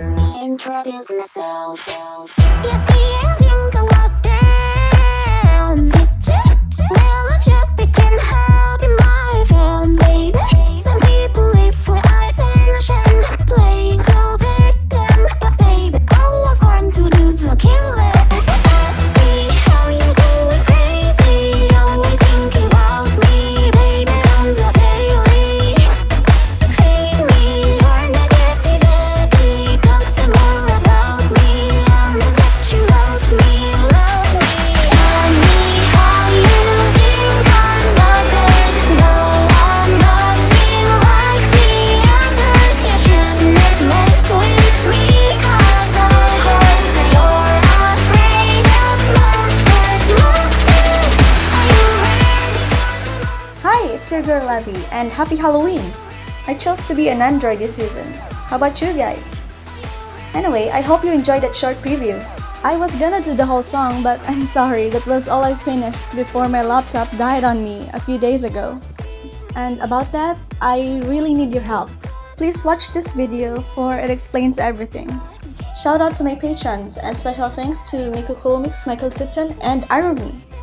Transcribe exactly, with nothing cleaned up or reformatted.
let me introduce myself. Yeah, yeah, think I was down. Picture, well, I just became happy, my film, baby. Some people live for attention, play the victim, but baby, I was born to do the killing. And happy Halloween! I chose to be an android this season. How about you guys? Anyway, I hope you enjoyed that short preview. I was gonna do the whole song, but I'm sorry, that was all I finished before my laptop died on me a few days ago. And about that, I really need your help. Please watch this video for it explains everything. Shout out to my patrons and special thanks to Kulmix, Michael Tipton, and Irony.